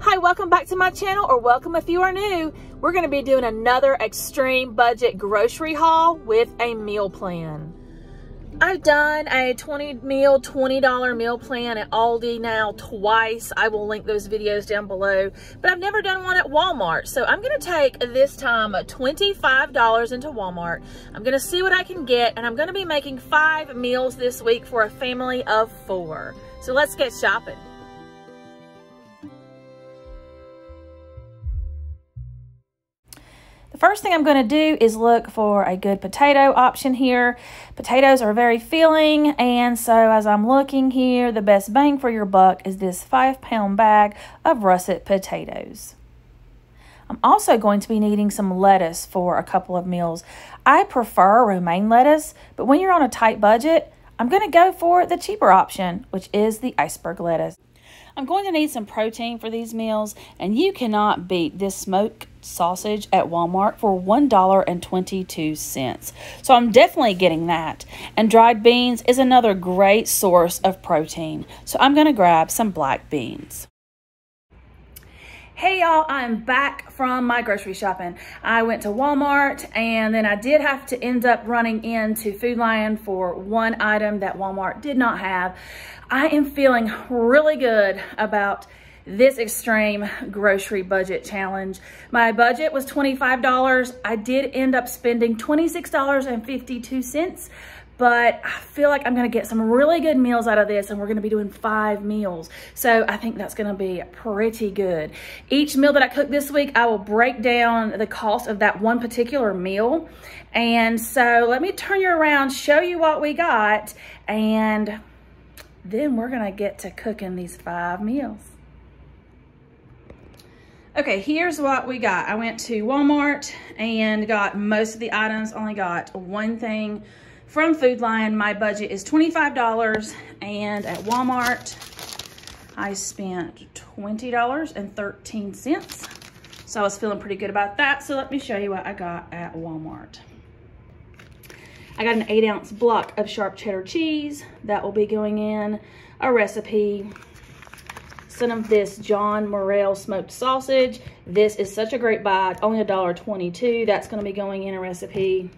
Hi, welcome back to my channel, or welcome if you are new. We're going to be doing another extreme budget grocery haul with a meal plan. I've done a $20 meal plan at Aldi now twice. I will link those videos down below, but I've never done one at Walmart. So I'm going to take this time $25 into Walmart. I'm going to see what I can get, and I'm going to be making 5 meals this week for a family of 4. So let's get shopping. The first thing I'm going to do is look for a good potato option here. Potatoes are very filling, and so as I'm looking here, the best bang for your buck is this 5-pound bag of russet potatoes. I'm also going to be needing some lettuce for a couple of meals. I prefer romaine lettuce, but when you're on a tight budget, I'm going to go for the cheaper option, which is the iceberg lettuce. I'm going to need some protein for these meals, and you cannot beat this smoked sausage at Walmart for $1.22. So I'm definitely getting that. And dried beans is another great source of protein. So I'm going to grab some black beans. Hey y'all, I'm back from my grocery shopping. I went to Walmart, and then I did have to end up running into Food Lion for one item that Walmart did not have. I am feeling really good about this extreme grocery budget challenge. My budget was $25. I did end up spending $26.52, but I feel like I'm gonna get some really good meals out of this, and we're gonna be doing 5 meals. So I think that's gonna be pretty good. Each meal that I cook this week, I will break down the cost of that one particular meal. And so let me turn you around, show you what we got, and then we're gonna get to cooking these 5 meals. Okay, here's what we got. I went to Walmart and got most of the items, only got one thing from Food Lion. My budget is $25, and at Walmart, I spent $20.13. So I was feeling pretty good about that. So let me show you what I got at Walmart. I got an 8-ounce block of sharp cheddar cheese. That will be going in a recipe. Some of this John Morrell smoked sausage. This is such a great buy, only $1.22. That's gonna be going in a recipe.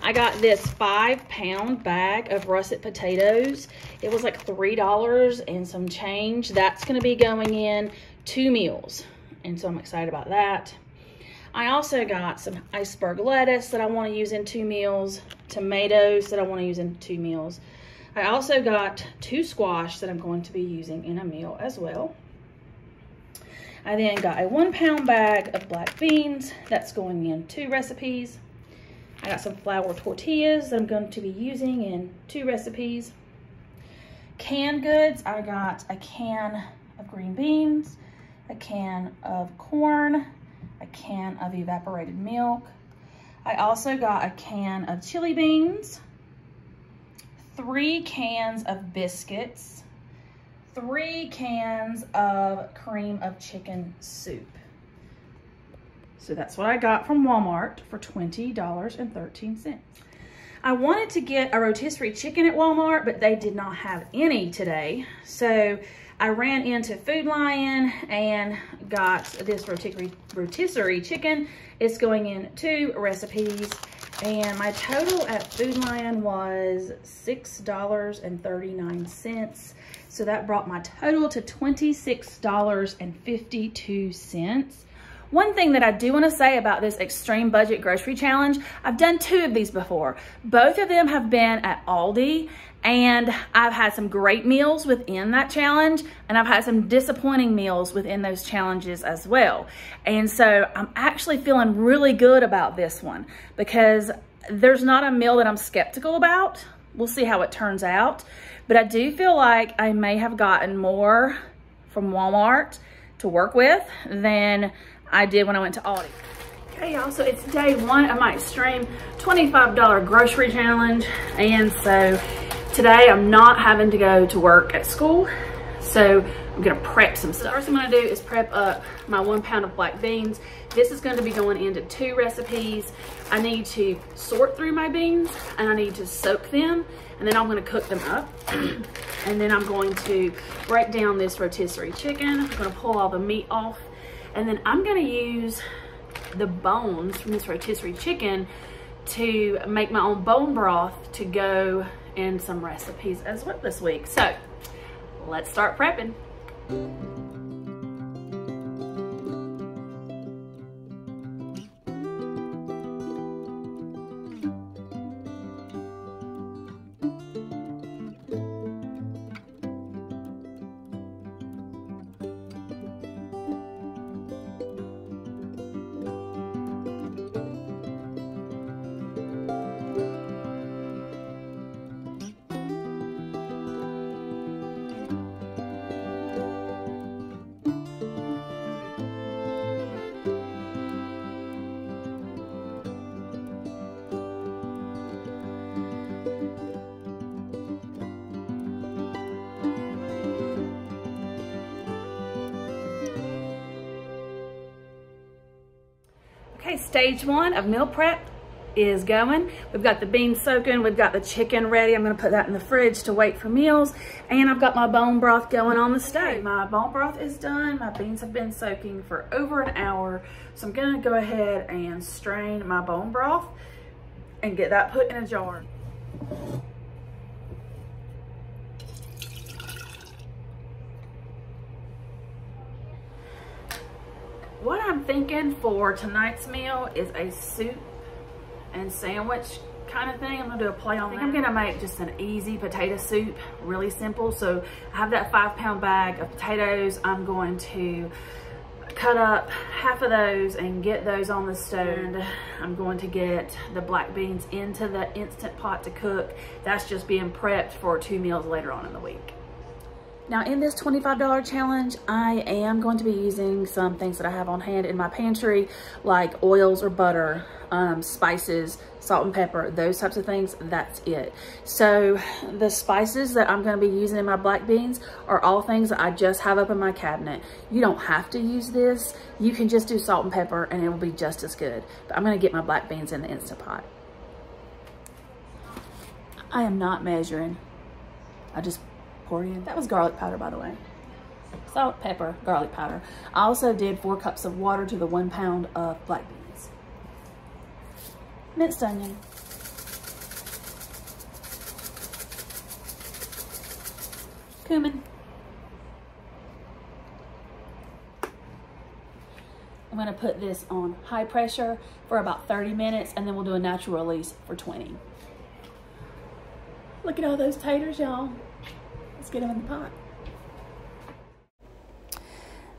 I got this 5-pound bag of russet potatoes. It was like $3 and some change. That's gonna be going in 2 meals. And so I'm excited about that. I also got some iceberg lettuce that I wanna use in 2 meals, tomatoes that I wanna use in 2 meals. I also got 2 squash that I'm going to be using in a meal as well. I then got a 1-pound bag of black beans. That's going in 2 recipes. I got some flour tortillas that I'm going to be using in 2 recipes. Canned goods, I got a can of green beans, a can of corn, a can of evaporated milk. I also got a can of chili beans, 3 cans of biscuits, 3 cans of cream of chicken soup. So that's what I got from Walmart for $20.13. I wanted to get a rotisserie chicken at Walmart, but they did not have any today. So I ran into Food Lion and got this rotisserie chicken. It's going in 2 recipes. And my total at Food Lion was $6.39. So that brought my total to $26.52. One thing that I do want to say about this extreme budget grocery challenge, I've done 2 of these before. Both of them have been at Aldi, and I've had some great meals within that challenge, and I've had some disappointing meals within those challenges as well. And so I'm actually feeling really good about this one, because there's not a meal that I'm skeptical about. We'll see how it turns out. But I do feel like I may have gotten more from Walmart to work with than I did when I went to Aldi. Okay y'all, so it's day 1 of my extreme $25 grocery challenge. And so today I'm not having to go to work at school. So I'm gonna prep some stuff. The first thing I'm gonna do is prep up my 1 pound of black beans. This is going to be going into 2 recipes. I need to sort through my beans and I need to soak them, and then I'm gonna cook them up. And then I'm going to break down this rotisserie chicken. I'm gonna pull all the meat off, and then I'm gonna use the bones from this rotisserie chicken to make my own bone broth to go in some recipes as well this week. So let's start prepping. Okay, stage 1 of meal prep is going. We've got the beans soaking, we've got the chicken ready. I'm gonna put that in the fridge to wait for meals. And I've got my bone broth going on the stove. My bone broth is done. My beans have been soaking for over an hour. So I'm gonna go ahead and strain my bone broth and get that put in a jar. What I'm thinking for tonight's meal is a soup and sandwich kind of thing. I'm gonna do a play on that. I'm gonna make just an easy potato soup, really simple. So I have that 5-pound bag of potatoes. I'm going to cut up half of those and get those on the stove. I'm going to get the black beans into the Instant Pot to cook. That's just being prepped for 2 meals later on in the week. Now in this $25 challenge, I am going to be using some things that I have on hand in my pantry, like oils or butter, spices, salt and pepper, those types of things. That's it. So the spices that I'm going to be using in my black beans are all things that I just have up in my cabinet. You don't have to use this. You can just do salt and pepper and it will be just as good. But I'm going to get my black beans in the Instant Pot. I am not measuring. I just poured in. That was garlic powder, by the way. Salt, pepper, garlic powder. I also did 4 cups of water to the 1 pound of black beans. Minced onion. Cumin. I'm gonna put this on high pressure for about 30 minutes and then we'll do a natural release for 20. Look at all those taters, y'all. Let's get them in the pot.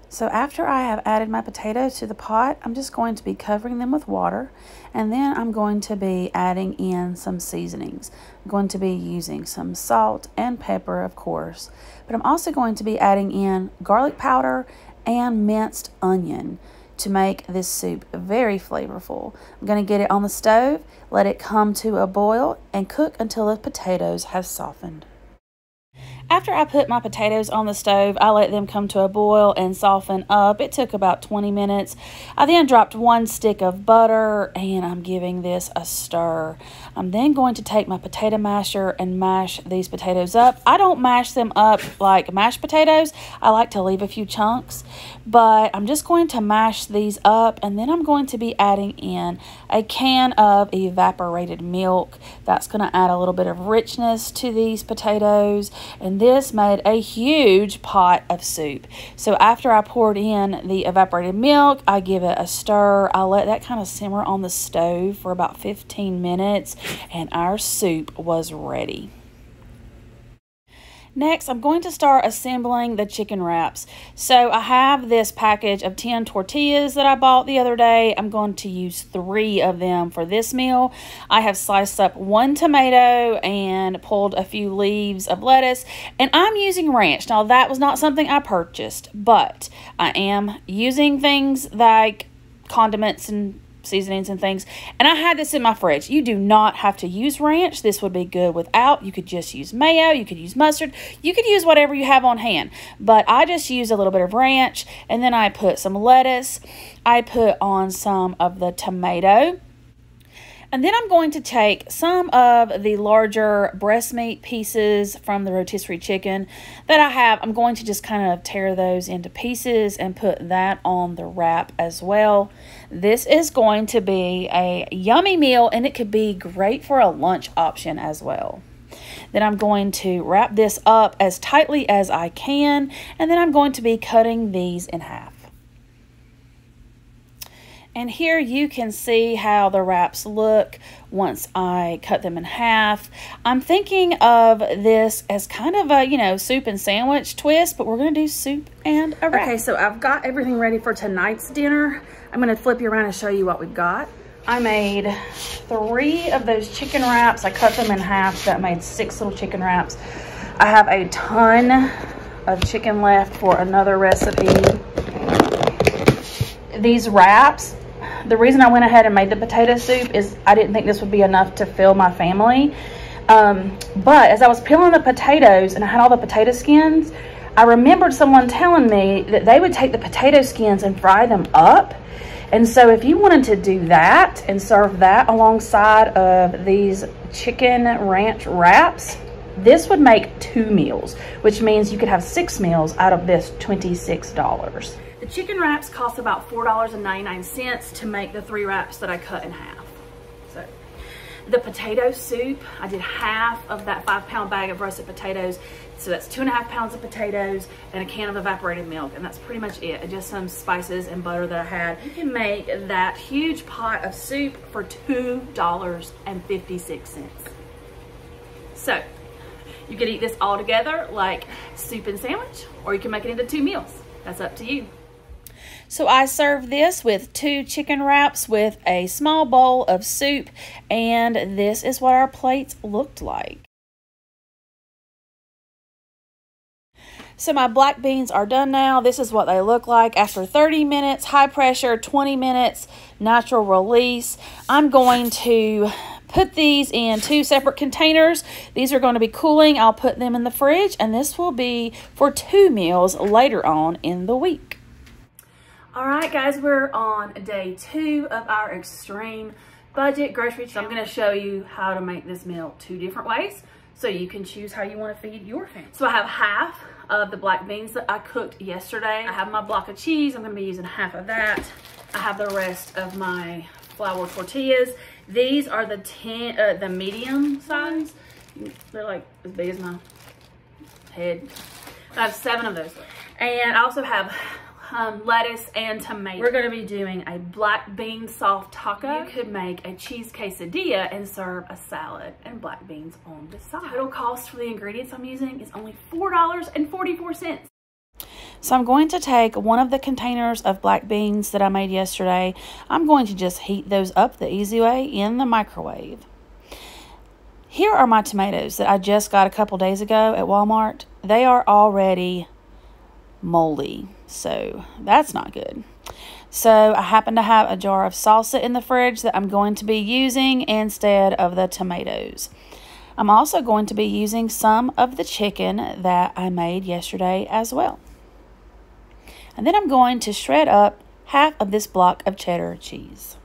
So after I have added my potatoes to the pot, I'm just going to be covering them with water, and then I'm going to be adding in some seasonings. I'm going to be using some salt and pepper, of course, but I'm also going to be adding in garlic powder and minced onion to make this soup very flavorful. I'm going to get it on the stove, let it come to a boil, and cook until the potatoes have softened. After I put my potatoes on the stove, I let them come to a boil and soften up. It took about 20 minutes. I then dropped 1 stick of butter and I'm giving this a stir. I'm then going to take my potato masher and mash these potatoes up. I don't mash them up like mashed potatoes. I like to leave a few chunks, but I'm just going to mash these up, and then I'm going to be adding in a can of evaporated milk. That's going to add a little bit of richness to these potatoes, and this made a huge pot of soup. So after I poured in the evaporated milk, I give it a stir. I let that kind of simmer on the stove for about 15 minutes, and our soup was ready. Next, I'm going to start assembling the chicken wraps. So I have this package of 10 tortillas that I bought the other day. I'm going to use 3 of them for this meal. I have sliced up 1 tomato and pulled a few leaves of lettuce, and I'm using ranch. Now, that was not something I purchased, but I am using things like condiments and seasonings and things. And I had this in my fridge. You do not have to use ranch. This would be good without. You could just use mayo. You could use mustard. You could use whatever you have on hand. But I just used a little bit of ranch. And then I put some lettuce. I put on some of the tomato. And then I'm going to take some of the larger breast meat pieces from the rotisserie chicken that I have. I'm going to just kind of tear those into pieces and put that on the wrap as well. This is going to be a yummy meal, and it could be great for a lunch option as well. Then I'm going to wrap this up as tightly as I can, and then I'm going to be cutting these in half. And here you can see how the wraps look once I cut them in half. I'm thinking of this as kind of a, you know, soup and sandwich twist, but we're going to do soup and a wrap. Okay, so I've got everything ready for tonight's dinner. I'm going to flip you around and show you what we've got. I made 3 of those chicken wraps. I cut them in half, so that made 6 little chicken wraps. I have a ton of chicken left for another recipe. These wraps, the reason I went ahead and made the potato soup is I didn't think this would be enough to fill my family. But as I was peeling the potatoes and I had all the potato skins, I remembered someone telling me that they would take the potato skins and fry them up. And so if you wanted to do that and serve that alongside of these chicken ranch wraps, this would make 2 meals, which means you could have 6 meals out of this $26. The chicken wraps cost about $4.99 to make the 3 wraps that I cut in half. So the potato soup, I did half of that 5-pound bag of roasted potatoes. So that's 2.5 pounds of potatoes and a can of evaporated milk. And that's pretty much it. Just some spices and butter that I had. You can make that huge pot of soup for $2.56. So you could eat this all together like soup and sandwich, or you can make it into 2 meals. That's up to you. So I served this with 2 chicken wraps with a small bowl of soup, and this is what our plates looked like. So my black beans are done now. This is what they look like after 30 minutes, high pressure, 20 minutes, natural release. I'm going to put these in 2 separate containers. These are going to be cooling. I'll put them in the fridge, and this will be for 2 meals later on in the week. All right, guys, we're on day 2 of our extreme budget grocery challenge. So I'm going to show you how to make this meal 2 different ways, so you can choose how you want to feed your family. So I have half of the black beans that I cooked yesterday. I have my block of cheese. I'm gonna be using half of that. I have the rest of my flour tortillas. These are the medium size. They're like as big as my head. I have 7 of those. And I also have lettuce and tomato. We're gonna be doing a black bean soft taco. You could make a cheese quesadilla and serve a salad and black beans on the side. Total cost for the ingredients I'm using is only $4.44. So I'm going to take one of the containers of black beans that I made yesterday. I'm going to just heat those up the easy way in the microwave. Here are my tomatoes that I just got a couple days ago at Walmart. They are already moldy, so that's not good. So I happen to have a jar of salsa in the fridge that I'm going to be using instead of the tomatoes. I'm also going to be using some of the chicken that I made yesterday as well. And then I'm going to shred up half of this block of cheddar cheese.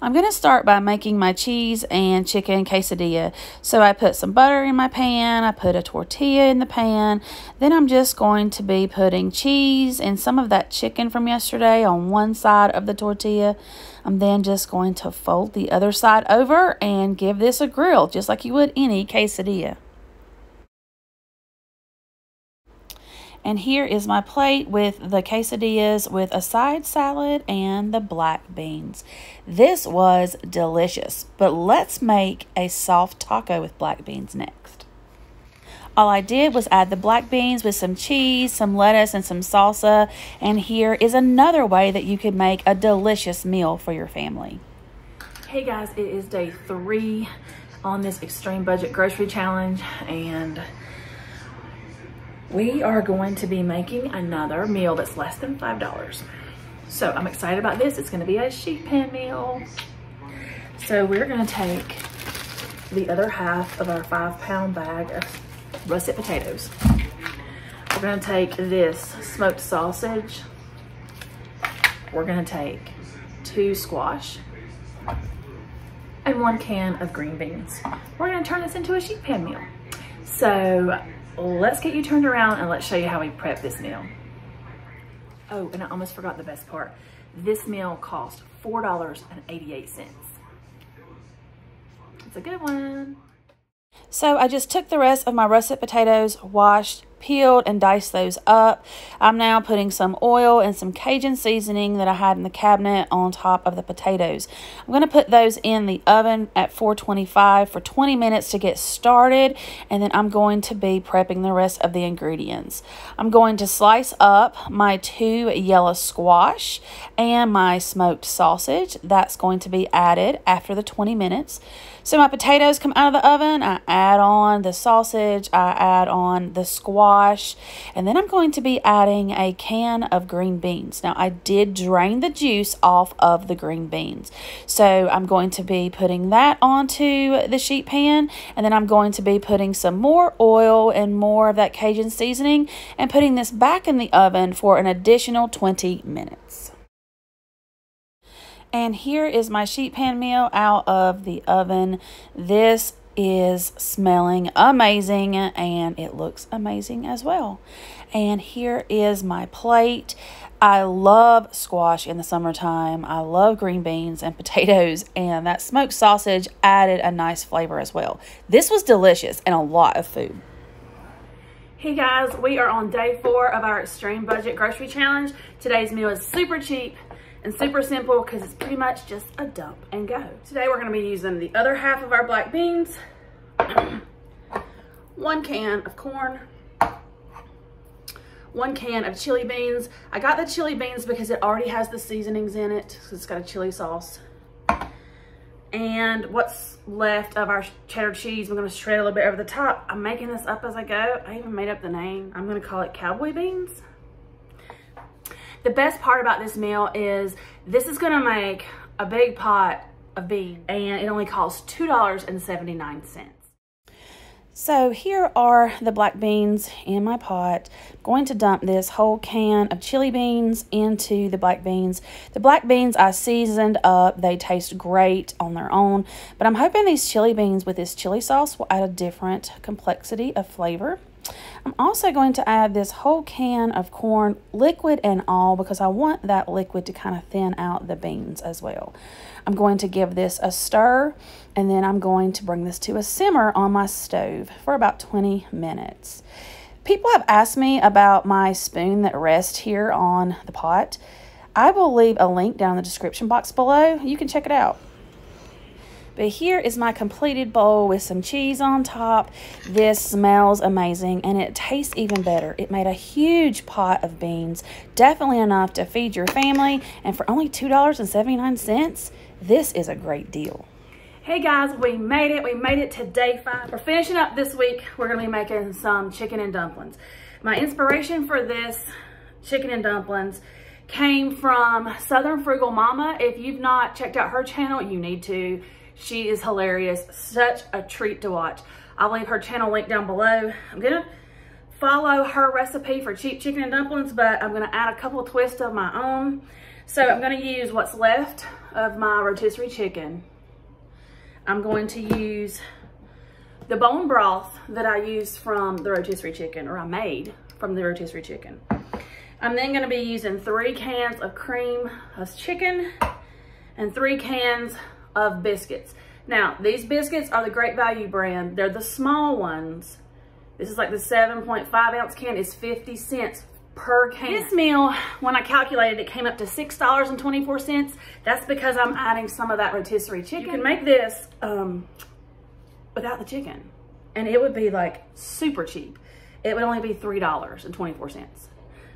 I'm going to start by making my cheese and chicken quesadilla. So I put some butter in my pan, I put a tortilla in the pan, then I'm just going to be putting cheese and some of that chicken from yesterday on one side of the tortilla. I'm then just going to fold the other side over and give this a grill, just like you would any quesadilla. And here is my plate with the quesadillas with a side salad and the black beans. This was delicious, but let's make a soft taco with black beans next. All I did was add the black beans with some cheese, some lettuce, and some salsa. And here is another way that you could make a delicious meal for your family. Hey guys, it is day 3 on this extreme budget grocery challenge, and we are going to be making another meal that's less than $5. So I'm excited about this. It's gonna be a sheet pan meal. So we're gonna take the other half of our 5-pound bag of russet potatoes. We're gonna take this smoked sausage. We're gonna take 2 squash and 1 can of green beans. We're gonna turn this into a sheet pan meal. So let's get you turned around and let's show you how we prep this meal. Oh, and I almost forgot the best part. This meal cost $4.88. It's a good one. So I just took the rest of my russet potatoes, washed, peeled, and diced those up. I'm now putting some oil and some Cajun seasoning that I had in the cabinet on top of the potatoes. I'm going to put those in the oven at 425 for 20 minutes to get started, and then I'm going to be prepping the rest of the ingredients. I'm going to slice up my 2 yellow squash and my smoked sausage. That's going to be added after the 20 minutes. So my potatoes come out of the oven, I add on the sausage, I add on the squash, and then I'm going to be adding a can of green beans. Now I did drain the juice off of the green beans. So I'm going to be putting that onto the sheet pan, and then I'm going to be putting some more oil and more of that Cajun seasoning and putting this back in the oven for an additional 20 minutes. And here is my sheet pan meal out of the oven. This is smelling amazing and it looks amazing as well. And here is my plate. I love squash in the summertime. I love green beans and potatoes, and that smoked sausage added a nice flavor as well. This was delicious and a lot of food. Hey guys, we are on day 4 of our extreme budget grocery challenge. Today's meal is super cheap and super simple because it's pretty much just a dump and go. Today we're gonna be using the other half of our black beans, 1 can of corn, 1 can of chili beans. I got the chili beans because it already has the seasonings in it, so it's got a chili sauce. And what's left of our cheddar cheese, we're gonna shred a little bit over the top. I'm making this up as I go. I even made up the name. I'm gonna call it cowboy beans. The best part about this meal is this is gonna make a big pot of beans, and it only costs $2.79. So here are the black beans in my pot. I'm going to dump this whole can of chili beans into the black beans. The black beans I seasoned up. They taste great on their own, but I'm hoping these chili beans with this chili sauce will add a different complexity of flavor. I'm also going to add this whole can of corn, liquid and all, because I want that liquid to kind of thin out the beans as well. I'm going to give this a stir, and then I'm going to bring this to a simmer on my stove for about 20 minutes. People have asked me about my spoon that rests here on the pot. I will leave a link down in the description box below. You can check it out. But here is my completed bowl with some cheese on top. This smells amazing and it tastes even better. It made a huge pot of beans, definitely enough to feed your family. And for only $2.79, this is a great deal. Hey guys, we made it. We made it to day 5. We're finishing up this week. We're gonna be making some chicken and dumplings. My inspiration for this chicken and dumplings came from Southern Frugal Momma. If you've not checked out her channel, you need to. She is hilarious, such a treat to watch. I'll leave her channel link down below. I'm gonna follow her recipe for cheap chicken and dumplings, but I'm gonna add a couple of twists of my own. So I'm gonna use what's left of my rotisserie chicken. I'm going to use the bone broth that I used from the rotisserie chicken, or I made from the rotisserie chicken. I'm then gonna be using 3 cans of cream of chicken and 3 cans of biscuits. Now, these biscuits are the Great Value brand. They're the small ones. This is like the 7.5 ounce can. It's 50 cents per can. This meal, when I calculated, it came up to $6.24. That's because I'm adding some of that rotisserie chicken. You can make this without the chicken, and it would be like super cheap. It would only be $3.24.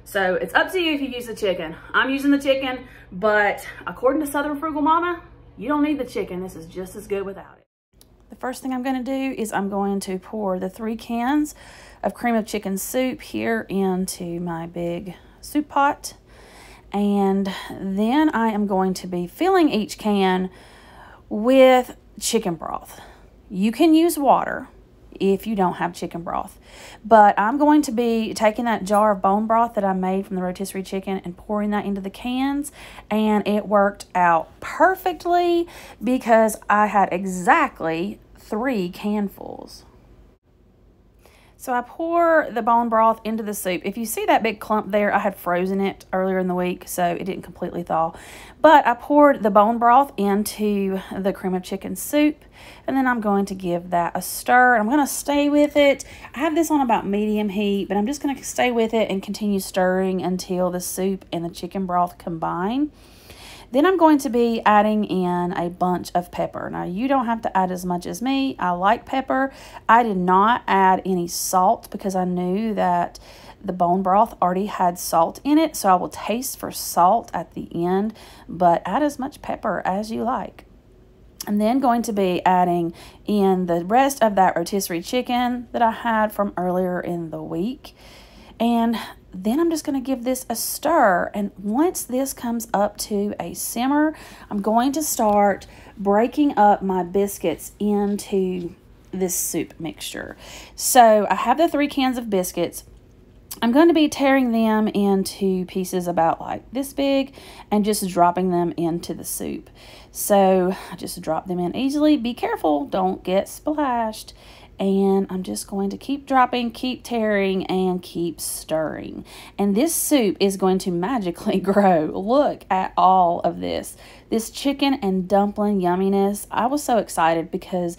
So it's up to you if you use the chicken. I'm using the chicken, but according to Southern Frugal Momma, you don't need the chicken. This is just as good without it. The first thing I'm going to do is I'm going to pour the 3 cans of cream of chicken soup here into my big soup pot. And then I am going to be filling each can with chicken broth. You can use water if you don't have chicken broth, but I'm going to be taking that jar of bone broth that I made from the rotisserie chicken and pouring that into the cans, and it worked out perfectly because I had exactly 3 canfuls. So I pour the bone broth into the soup. If you see that big clump there, I had frozen it earlier in the week, so it didn't completely thaw. But I poured the bone broth into the cream of chicken soup, and then I'm going to give that a stir. I'm going to stay with it. I have this on about medium heat, but I'm just going to stay with it and continue stirring until the soup and the chicken broth combine. Then I'm going to be adding in a bunch of pepper. Now, you don't have to add as much as me. I like pepper. I did not add any salt because I knew that the bone broth already had salt in it, so I will taste for salt at the end, but add as much pepper as you like. I'm then going to be adding in the rest of that rotisserie chicken that I had from earlier in the week. And then I'm just going to give this a stir, and once this comes up to a simmer, I'm going to start breaking up my biscuits into this soup mixture. So I have the 3 cans of biscuits. I'm going to be tearing them into pieces about like this big and just dropping them into the soup. So I just drop them in easily. Be careful, don't get splashed. And I'm just going to keep dropping, keep tearing, and keep stirring. And this soup is going to magically grow. Look at all of this. This chicken and dumpling yumminess. I was so excited because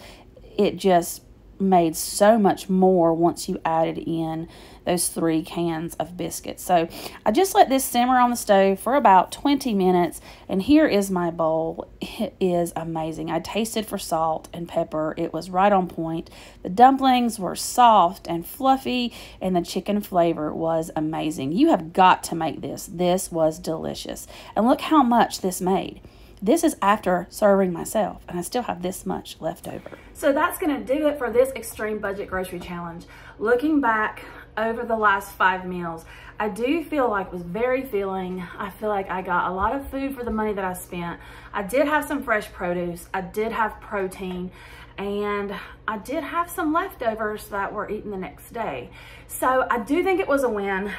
it just made so much more once you added in those 3 cans of biscuits. So I just let this simmer on the stove for about 20 minutes, and here is my bowl. It is amazing. I tasted for salt and pepper. It was right on point. The dumplings were soft and fluffy, and the chicken flavor was amazing. You have got to make this. This was delicious. And look how much this made. This is after serving myself, and I still have this much left over. So that's gonna do it for this extreme budget grocery challenge. Looking back over the last 5 meals, I do feel like it was very filling. I feel like I got a lot of food for the money that I spent. I did have some fresh produce, I did have protein, and I did have some leftovers that were eaten the next day. So I do think it was a win.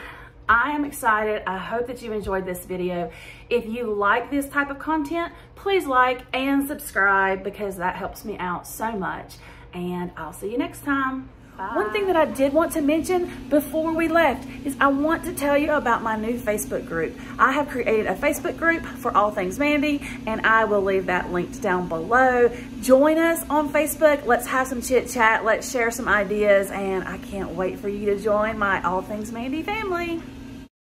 I am excited. I hope that you enjoyed this video. If you like this type of content, please like and subscribe because that helps me out so much. And I'll see you next time. Bye. One thing that I did want to mention before we left is I want to tell you about my new Facebook group. I have created a Facebook group for All Things Mandy, and I will leave that linked down below. Join us on Facebook. Let's have some chit chat. Let's share some ideas, and I can't wait for you to join my All Things Mandy family.